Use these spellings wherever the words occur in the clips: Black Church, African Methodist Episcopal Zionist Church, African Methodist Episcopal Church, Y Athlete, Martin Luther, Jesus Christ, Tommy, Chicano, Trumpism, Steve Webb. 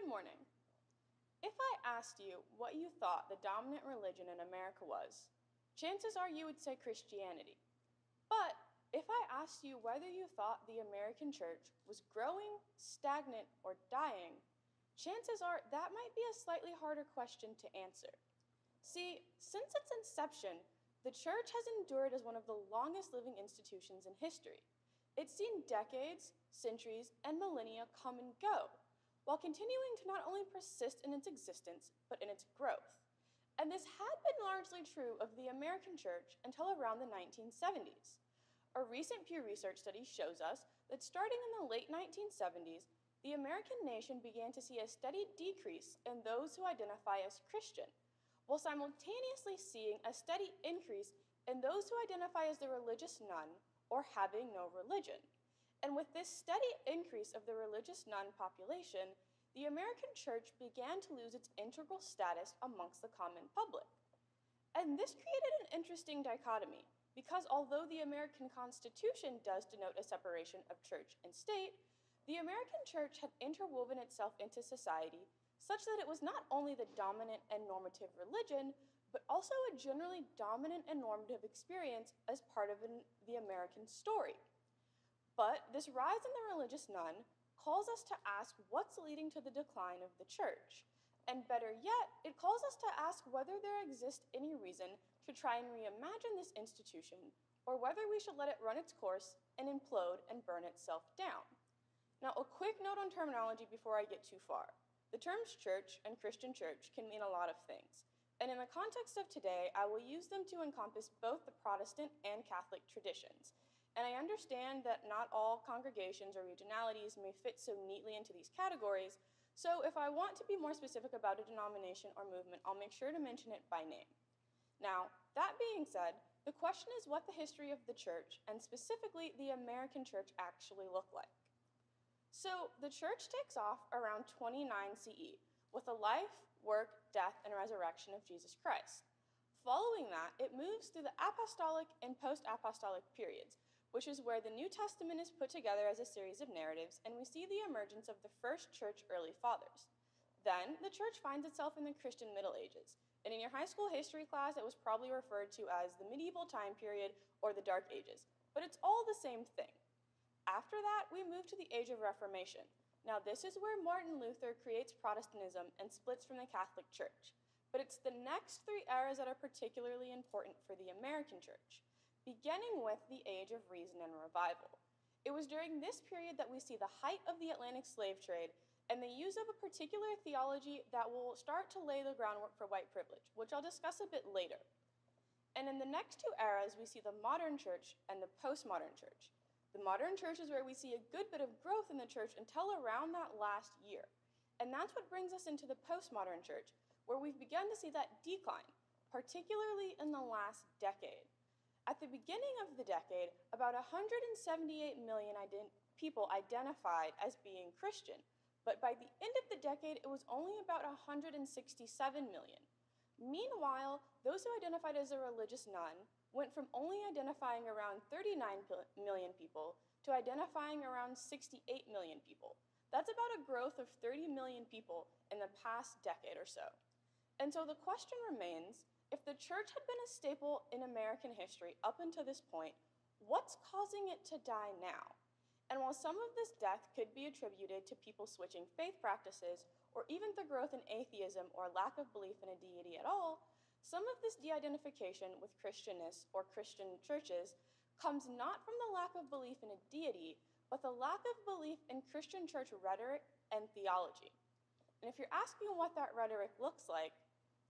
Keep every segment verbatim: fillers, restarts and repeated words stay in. Good morning. If I asked you what you thought the dominant religion in America was, chances are you would say Christianity. But if I asked you whether you thought the American church was growing, stagnant, or dying, chances are that might be a slightly harder question to answer. See, since its inception, the church has endured as one of the longest living institutions in history. It's seen decades, centuries, and millennia come and go, while continuing to not only persist in its existence, but in its growth. And this had been largely true of the American church until around the nineteen seventies. A recent Pew Research study shows us that starting in the late nineteen seventies, the American nation began to see a steady decrease in those who identify as Christian, while simultaneously seeing a steady increase in those who identify as the religious none or having no religion. And with this steady increase of the religious non population, the American church began to lose its integral status amongst the common public. And this created an interesting dichotomy, because although the American Constitution does denote a separation of church and state, the American church had interwoven itself into society such that it was not only the dominant and normative religion, but also a generally dominant and normative experience as part of an, the American story. But this rise in the religious nun calls us to ask what's leading to the decline of the church. And better yet, it calls us to ask whether there exists any reason to try and reimagine this institution, or whether we should let it run its course and implode and burn itself down. Now, a quick note on terminology before I get too far. The terms church and Christian church can mean a lot of things, and in the context of today, I will use them to encompass both the Protestant and Catholic traditions. And I understand that not all congregations or regionalities may fit so neatly into these categories, so if I want to be more specific about a denomination or movement, I'll make sure to mention it by name. Now, that being said, the question is what the history of the church, and specifically the American church, actually looked like. So the church takes off around twenty-nine C E with the life, work, death, and resurrection of Jesus Christ. Following that, it moves through the apostolic and post-apostolic periods, which is where the New Testament is put together as a series of narratives, and we see the emergence of the first church early fathers. Then, the church finds itself in the Christian Middle Ages, and in your high school history class, it was probably referred to as the medieval time period or the Dark Ages, but it's all the same thing. After that, we move to the Age of Reformation. Now, this is where Martin Luther creates Protestantism and splits from the Catholic Church, but it's the next three eras that are particularly important for the American church, beginning with the Age of Reason and Revival. It was during this period that we see the height of the Atlantic slave trade and the use of a particular theology that will start to lay the groundwork for white privilege, which I'll discuss a bit later. And in the next two eras, we see the modern church and the postmodern church. The modern church is where we see a good bit of growth in the church until around that last year. And that's what brings us into the postmodern church, where we've begun to see that decline, particularly in the last decade. At the beginning of the decade, about one hundred seventy-eight million ident- people identified as being Christian, but by the end of the decade, it was only about one hundred sixty-seven million. Meanwhile, those who identified as a religious nun went from only identifying around thirty-nine million people to identifying around sixty-eight million people. That's about a growth of thirty million people in the past decade or so. And so the question remains, if the church had been a staple in American history up until this point, what's causing it to die now? And while some of this death could be attributed to people switching faith practices, or even the growth in atheism or lack of belief in a deity at all, some of this de-identification with Christianness or Christian churches comes not from the lack of belief in a deity, but the lack of belief in Christian church rhetoric and theology. And if you're asking what that rhetoric looks like,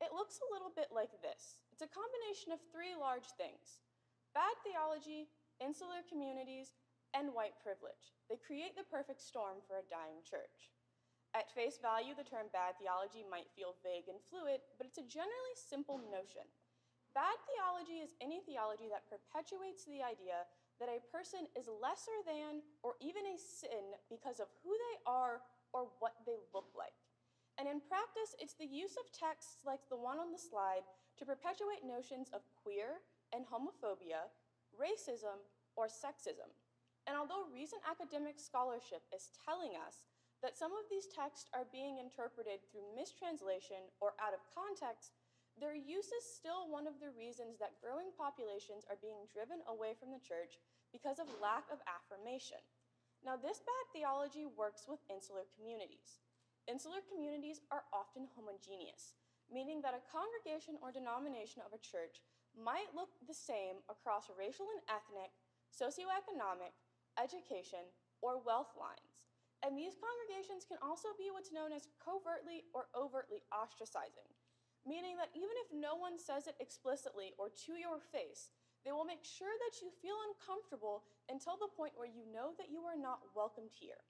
it looks a little bit like this. It's a combination of three large things: bad theology, insular communities, and white privilege. They create the perfect storm for a dying church. At face value, the term bad theology might feel vague and fluid, but it's a generally simple notion. Bad theology is any theology that perpetuates the idea that a person is lesser than or even a sin because of who they are or what they look like. And in practice, it's the use of texts like the one on the slide to perpetuate notions of queer and homophobia, racism, or sexism. And although recent academic scholarship is telling us that some of these texts are being interpreted through mistranslation or out of context, their use is still one of the reasons that growing populations are being driven away from the church because of lack of affirmation. Now, this bad theology works with insular communities. Insular communities are often homogeneous, meaning that a congregation or denomination of a church might look the same across racial and ethnic, socioeconomic, education, or wealth lines. And these congregations can also be what's known as covertly or overtly ostracizing, meaning that even if no one says it explicitly or to your face, they will make sure that you feel uncomfortable until the point where you know that you are not welcomed here.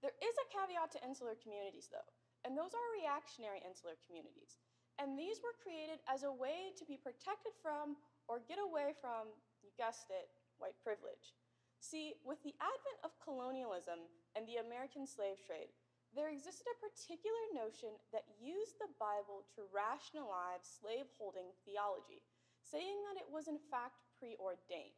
There is a caveat to insular communities, though, and those are reactionary insular communities. And these were created as a way to be protected from or get away from, you guessed it, white privilege. See, with the advent of colonialism and the American slave trade, there existed a particular notion that used the Bible to rationalize slaveholding theology, saying that it was in fact preordained.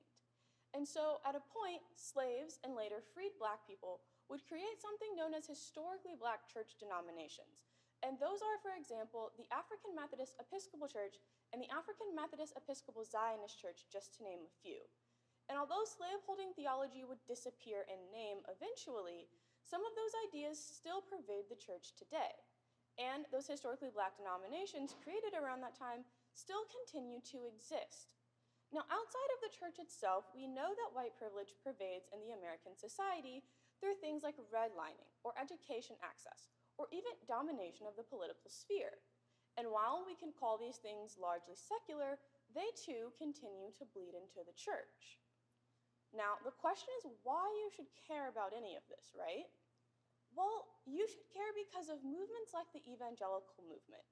And so at a point, slaves and later freed black people would create something known as historically black church denominations. And those are, for example, the African Methodist Episcopal Church and the African Methodist Episcopal Zionist Church, just to name a few. And although slaveholding theology would disappear in name eventually, some of those ideas still pervade the church today. And those historically black denominations created around that time still continue to exist. Now, outside of the church itself, we know that white privilege pervades in the American society through things like redlining or education access, or even domination of the political sphere. And while we can call these things largely secular, they too continue to bleed into the church. Now, the question is why you should care about any of this, right? Well, you should care because of movements like the evangelical movement,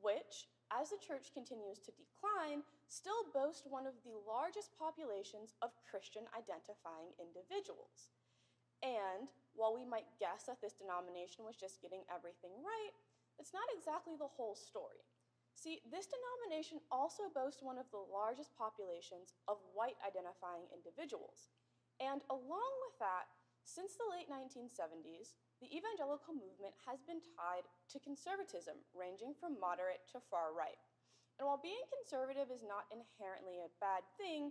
which, as the church continues to decline, still boasts one of the largest populations of Christian-identifying individuals. And while we might guess that this denomination was just getting everything right, it's not exactly the whole story. See, this denomination also boasts one of the largest populations of white-identifying individuals. And along with that, since the late nineteen seventies, the evangelical movement has been tied to conservatism, ranging from moderate to far right. And while being conservative is not inherently a bad thing,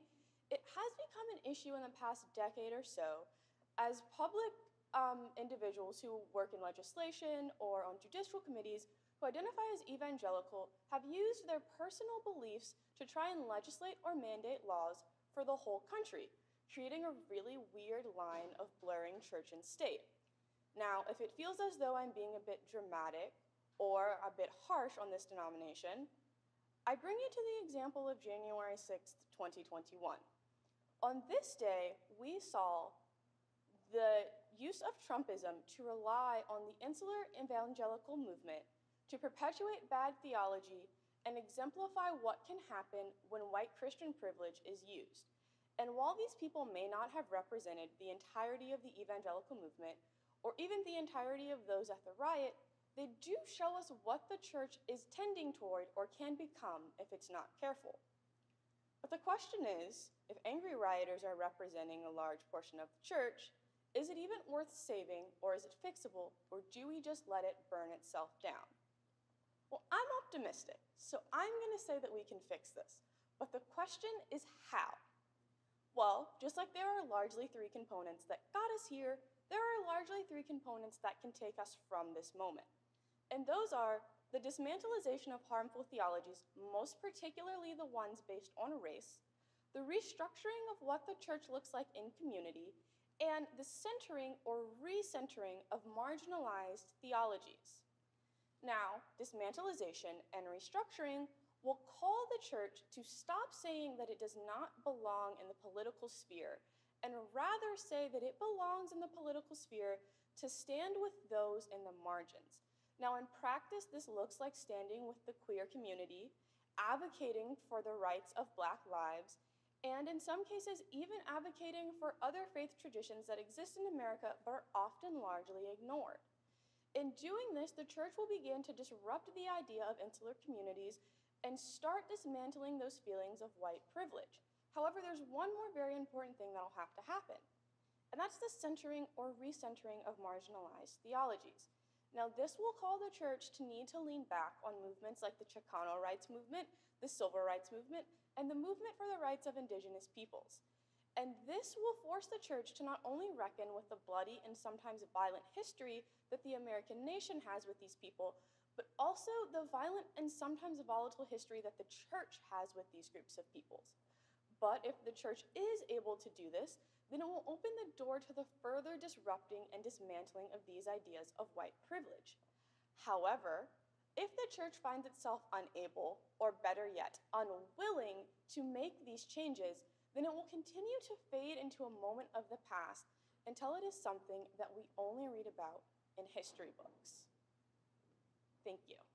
it has become an issue in the past decade or so as public um, individuals who work in legislation or on judicial committees who identify as evangelical have used their personal beliefs to try and legislate or mandate laws for the whole country, creating a really weird line of blurring church and state. Now, if it feels as though I'm being a bit dramatic or a bit harsh on this denomination, I bring you to the example of January sixth, twenty twenty-one. On this day, we saw the use of Trumpism to rely on the insular evangelical movement to perpetuate bad theology and exemplify what can happen when white Christian privilege is used. And while these people may not have represented the entirety of the evangelical movement, or even the entirety of those at the riot, they do show us what the church is tending toward or can become if it's not careful. But the question is, if angry rioters are representing a large portion of the church, is it even worth saving, or is it fixable, or do we just let it burn itself down? Well, I'm optimistic, so I'm going to say that we can fix this. But the question is how? Well, just like there are largely three components that got us here, there are largely three components that can take us from this moment. And those are the dismantling of harmful theologies, most particularly the ones based on race, the restructuring of what the church looks like in community, and the centering or recentering of marginalized theologies. Now, dismantling and restructuring will call the church to stop saying that it does not belong in the political sphere, and rather say that it belongs in the political sphere to stand with those in the margins. Now, in practice, this looks like standing with the queer community, advocating for the rights of black lives, and in some cases, even advocating for other faith traditions that exist in America but are often largely ignored. In doing this, the church will begin to disrupt the idea of insular communities and start dismantling those feelings of white privilege. However, there's one more very important thing that'll have to happen, and that's the centering or recentering of marginalized theologies. Now, this will call the church to need to lean back on movements like the Chicano rights movement, the civil rights movement, and the movement for the rights of indigenous peoples. And this will force the church to not only reckon with the bloody and sometimes violent history that the American nation has with these people, but also the violent and sometimes volatile history that the church has with these groups of peoples. But if the church is able to do this, then it will open the door to the further disrupting and dismantling of these ideas of white privilege. However, if the church finds itself unable, or better yet, unwilling to make these changes, then it will continue to fade into a moment of the past until it is something that we only read about in history books. Thank you.